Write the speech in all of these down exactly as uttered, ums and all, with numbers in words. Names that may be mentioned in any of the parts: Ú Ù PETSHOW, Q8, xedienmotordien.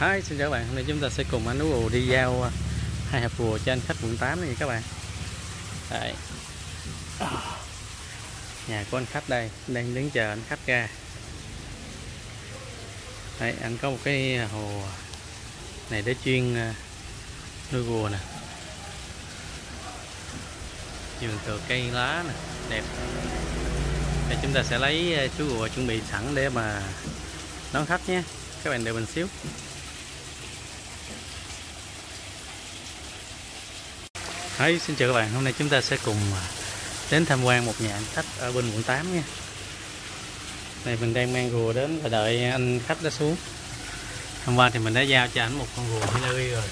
Hi, xin chào các bạn. Hôm nay chúng ta sẽ cùng anh Ú Ù đi giao hai hộp bùa cho anh khách quận tám này các bạn. Đấy. Nhà của anh khách đây, đang đứng chờ anh khách ra. Đấy, anh có một cái hồ này để chuyên nuôi bùa nè. Vườn tược cây lá nè, đẹp. Đây, chúng ta sẽ lấy chú bùa chuẩn bị sẵn để mà đón khách nhé. Các bạn đợi mình xíu. Hey, xin chào các bạn, hôm nay chúng ta sẽ cùng đến tham quan một nhà anh khách ở bên quận tám nha. Này mình đang mang rùa đến và đợi anh khách đó xuống. Hôm qua thì mình đã giao cho ảnh một con rùa đi nơi rồi.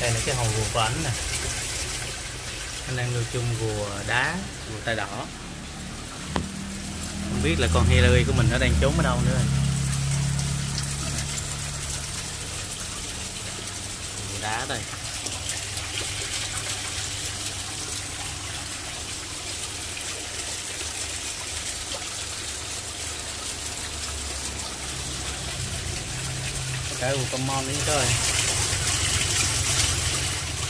Đây là cái hòn rùa của ảnh nè. Anh đang nuôi chung rùa đá, rùa tai đỏ. Không biết là con Hillary của mình nó đang trốn ở đâu nữa. Rùa đá đây. Cái hồ common đấy các bạn.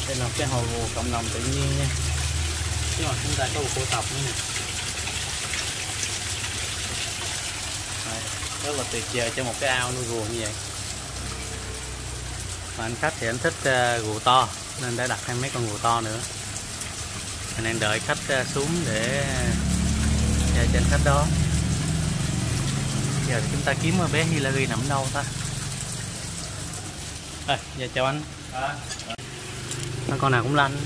Đây là một cái hồ cộng đồng tự nhiên nha. Nhưng mà chúng ta có hồ cổ tộc nữa nè. Rất là tuyệt vời cho một cái ao nuôi rùa như vậy. Mà anh khách thì anh thích rùa to nên đã đặt thêm mấy con rùa to nữa. Mình đang đợi khách xuống để giao cho anh khách đó. Giờ chúng ta kiếm bé Hillary nằm đâu ta? À, dạ chào anh. À, con nào cũng lanh.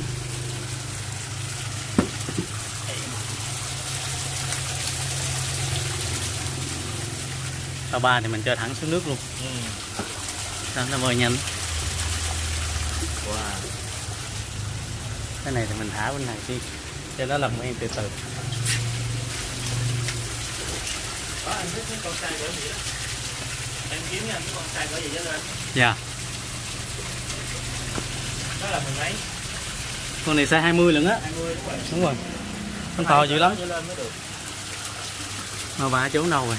Ba ba thì mình cho thẳng xuống nước luôn. Ừ. Đó, nó bơi nhanh. Wow. Cái này thì mình thả bên này đi, cho nó làm quen từ từ. Có anh thích những con trai gỡ gì đó. Em kiếm anh con trai gỡ gì đó lên. Dạ. Đó là mình lấy. Con này size hai mươi lận á. hai mươi đúng rồi. Đúng rồi. Con to dữ lắm. Mà bà trốn đâu rồi?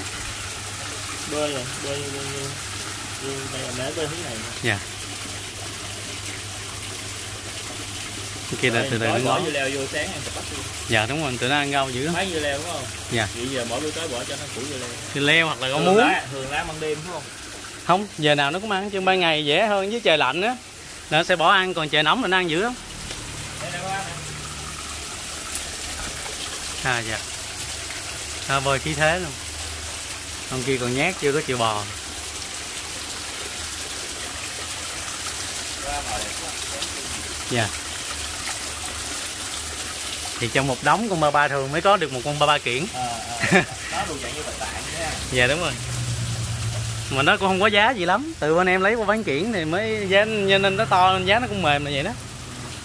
Bơi rồi, bơi bơi bơi bơi bơi bơi hướng này. Dạ. Kia là từ từ nó ngó. Leo vô sáng em bắt luôn. Dạ đúng rồi, tụi nó ăn rau dữ lắm. Mấy dưa leo đúng không? Dạ. Vậy giờ mỗi bữa tới bỏ cho nó củ dưa leo. Dưa leo hoặc là rau muống. Thường lá ban đêm đúng không? Không, giờ nào nó cũng ăn chứ ban ngày dễ hơn với trời lạnh á. Nó sẽ bỏ ăn, còn trời nóng là nó ăn dữ lắm. À dạ. Nó bơi khí thế luôn. Ông kia còn nhát chưa có chịu bò. Dạ. Thì trong một đống con ba ba thường mới có được một con ba ba kiển. Ờ, ờ. Nó đồ dạng như bà tạng nha. Dạ đúng rồi. Mà nó cũng không có giá gì lắm. Từ bên em lấy qua bán kiển thì mới giá nên nó to, giá nó cũng mềm là vậy đó.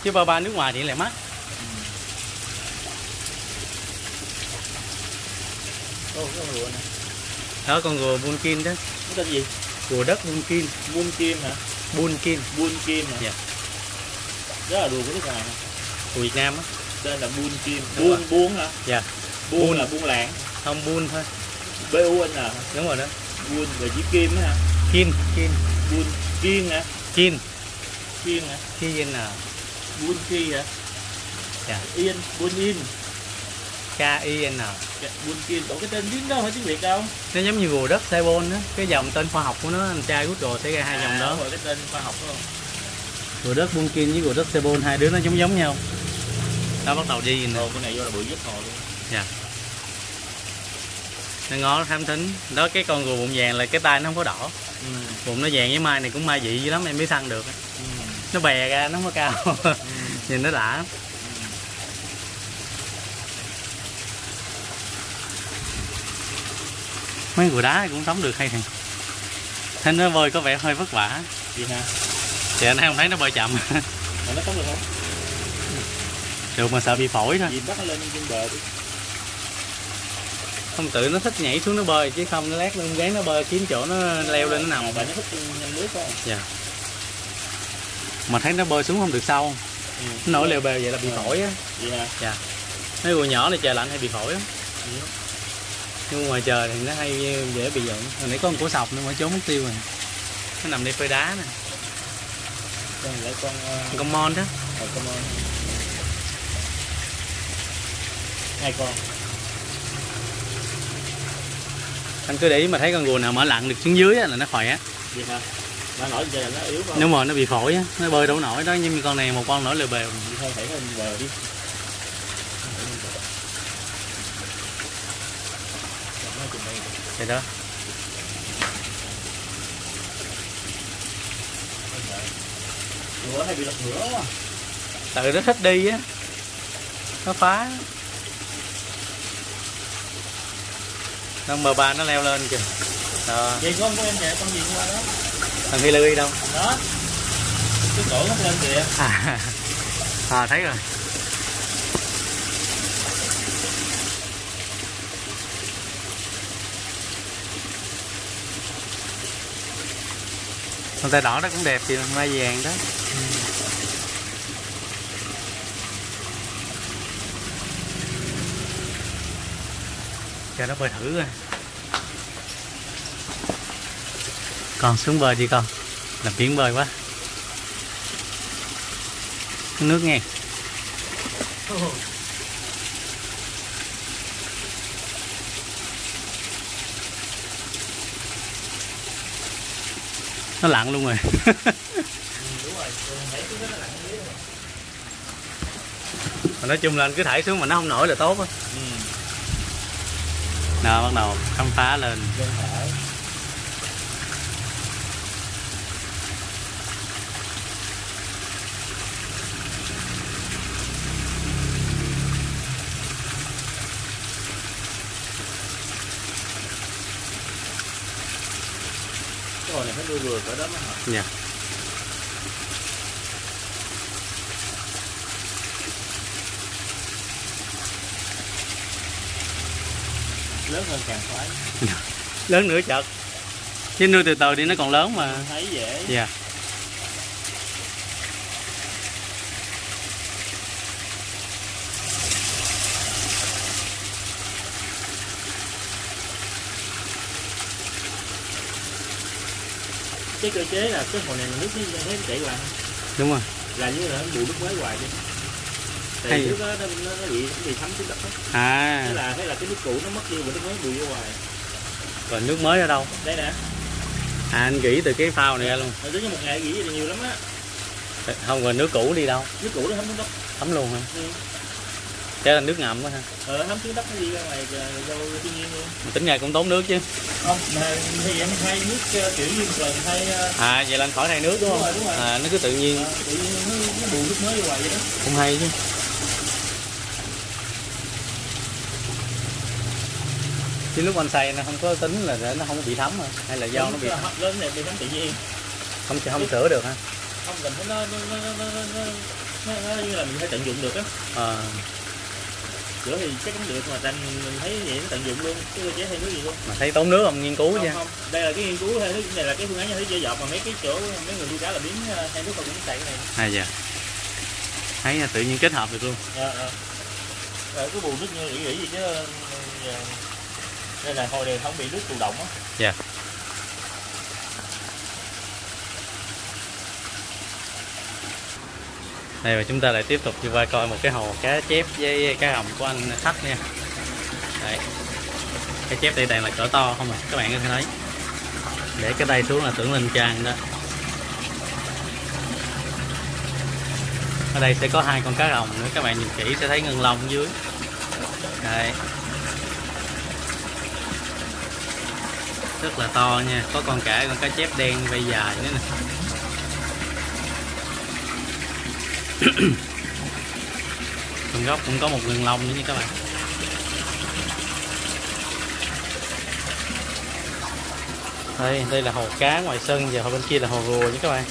Chứ ba ba nước ngoài thì lại mắc. Ô, có con rùa nè. Đó con rùa bunkin đó. Cái tên gì? Rùa đất bunkin. Bunkin hả? Bunkin. Bunkin hả? Dạ. Đó là rùa của nước ngoài hả? Rùa Việt Nam á. Tên là bunkin. Buôn buôn hả? Dạ. Buôn là buôn lạng. Không buôn thôi. B U N hả? Đúng rồi đó. Buôn là chữ kim hả? Kim. Kim. Bunkin hả? Kim. Kim hả? Kim hả? Bunkin hả? Dạ. Yên. Bunin. K I N. Bunkin, bộ cái tên tiếng đâu phải tiếng Việt đâu. Nó giống như rùa đất Saibon đó. Cái dòng tên khoa học của nó, anh trai rút rồi sẽ ra hai à, dòng đó. Rồi cái tên khoa học không? Rùa đất Bunkin với rùa đất Saibon hai đứa nó giống giống nhau. Nó bắt đầu đi nè. Con này vô là bự nhất hồi luôn. Dạ. Nó ngó nó thám thính. Đó cái con rùa bụng vàng là cái tay nó không có đỏ. Ừ. Bụng nó vàng với mai này cũng mai dị dữ lắm em mới săn được. Ừ. Nó bè ra nó không có cao. Ừ. Nhìn nó đã. Mấy rùa đá cũng sống được hay thằng. Thế nó bơi có vẻ hơi vất vả. Vậy hả? Thì anh không thấy nó bơi chậm. Mà nó sống được không? Được mà sợ bị phổi thôi. Vì bắt nó lên trên bờ đi. Không tự nó thích nhảy xuống nó bơi chứ không nó lát lên gán nó bơi kiếm chỗ nó leo lên nó nằm. Mà nó thích nhanh nước không? Dạ. Mà thấy nó bơi xuống không được sâu. Ừ. Nó nổi lều bèo vậy là bị phổi á. Vậy hả? Dạ. Mấy rùa nhỏ này trời lạnh hay bị phổi lắm. Nhưng ngoài trời thì nó hay dễ bị giận. Hồi nãy có con cổ sọc nó mới trốn mất tiêu rồi. nó nằm đây phơi đá nè. Con lấy con uh... con mon đó. Rồi, con mon. Hai con. Anh cứ để ý mà thấy con rùa nào mở lặn được xuống dưới á, là nó khỏe. Vậy hả? Nó nổi về là nó yếu không? Đúng rồi, nó bị phổi á, nó bơi đâu nổi đó, nhưng con này một con nổi lều bèo. Thôi phải lên bờ đi. Đây đó. Rùa hay bị lật ngửa. Tại nó thích đi á. Nó phá. Nó bờ ba nó leo lên kìa. Đó. Vậy con của em kìa, con gì qua đó. Thằng Hy Lư đâu? Đó. Cái cổ nó lên kìa. À. À thấy rồi. Con tay đỏ đó cũng đẹp kìa, mai vàng đó. Ừ. Cho nó bơi thử rồi. Con xuống bơi đi con, làm biển bơi quá. Nước nghe. Nó lặn luôn rồi. Ừ, đúng rồi. Mà nói chung là anh cứ thải xuống mà nó không nổi là tốt á. Ừ. Nào bắt đầu khám phá lên. Cái này phải nuôi vừa cỡ đó mới hợp. Dạ. Lớn hơn càng khoái. Lớn nữa chợt. Chứ nuôi từ từ đi nó còn lớn mà. Thấy dễ. Dạ. Cái cơ chế là cái hồ này nước nó thấy chảy hoài. Đúng rồi. Là như là nó bù nước mới hoài đi. Tại nước đó, nó nó bị bị thấm xuống đất đó. À. Thế là thế là cái nước cũ nó mất đi và nước mới bù vô hoài. Còn nước mới ở đâu? Đây nè. À anh nghĩ từ cái phao này ra luôn. Hồi trước một ngày nghĩ là nhiều lắm á. Không rồi nước cũ đi đâu? Nước cũ nó thấm xuống đất. Thấm luôn hả? Ừ. Chắc là nước ngầm quá ha. Ờ thấm xuống đất nó đi ra ngoài vô thiên nhiên luôn. Mà tính ngày cũng tốn nước chứ. Không, thì em thay nước kiểu như là thay. À vậy là anh khỏi thay nước đúng không? Đúng rồi, đúng rồi. À nó cứ tự nhiên. À, tự nhiên nó, nó bù nước mới hoài vậy đó. Cũng hay chứ. Chứ lúc anh xay nó không có tính là để nó không bị thấm hả? Hay là do đúng nó bị thấm? Lớn này bị thấm tự nhiên. Không không chứ... sửa được ha. Không cần phải nó nó nó nó nó nó, nó như là mình phải tận dụng được á. À. Rửa thì chắc cũng được mà tận mình thấy vậy nó tận dụng luôn, chứ chế hay nước gì luôn. Mà thấy tốn nước không nghiên cứu nha. Không, đây là cái nghiên cứu hay này là cái phương án như thế dễ dọt mà mấy cái chỗ mấy người nuôi cá là biến thay nước vào biển tại cái này. À dạ. Thấy là tự nhiên kết hợp được luôn. Ờ ờ. Rồi cứ bù nước như nghĩ nghĩ gì chứ đây là hồi đều không bị nước tù động á. Dạ. Đây và chúng ta lại tiếp tục đi qua coi một cái hồ cá chép với cá hồng của anh Thách nha. Đấy. Cá chép đây toàn là cỡ to không à, các bạn có thể thấy. Để cái tay xuống là tưởng lên trang đó. Ở đây sẽ có hai con cá hồng nữa, các bạn nhìn kỹ sẽ thấy ngân long dưới. Đấy. Rất là to nha, có con cả con cá chép đen vây dài nữa nè. Phần góc cũng có một ngân long nữa nha các bạn. Đây, đây là hồ cá ngoài sân và hồ bên kia là hồ rùa nha các bạn.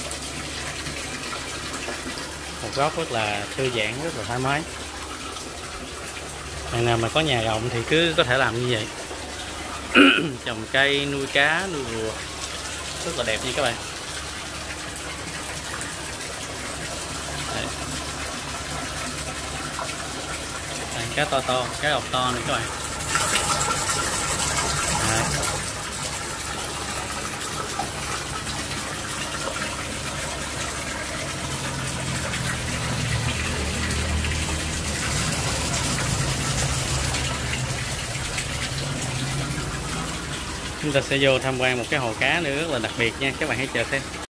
Một góc rất là thư giãn, rất là thoải mái. Bạn nào mà có nhà rộng thì cứ có thể làm như vậy. Trồng cây, nuôi cá, nuôi rùa rất là đẹp nha các bạn. Cá to to, cá hồng to này các bạn. Đấy. Chúng ta sẽ vô tham quan một cái hồ cá nữa rất là đặc biệt nha, các bạn hãy chờ xem.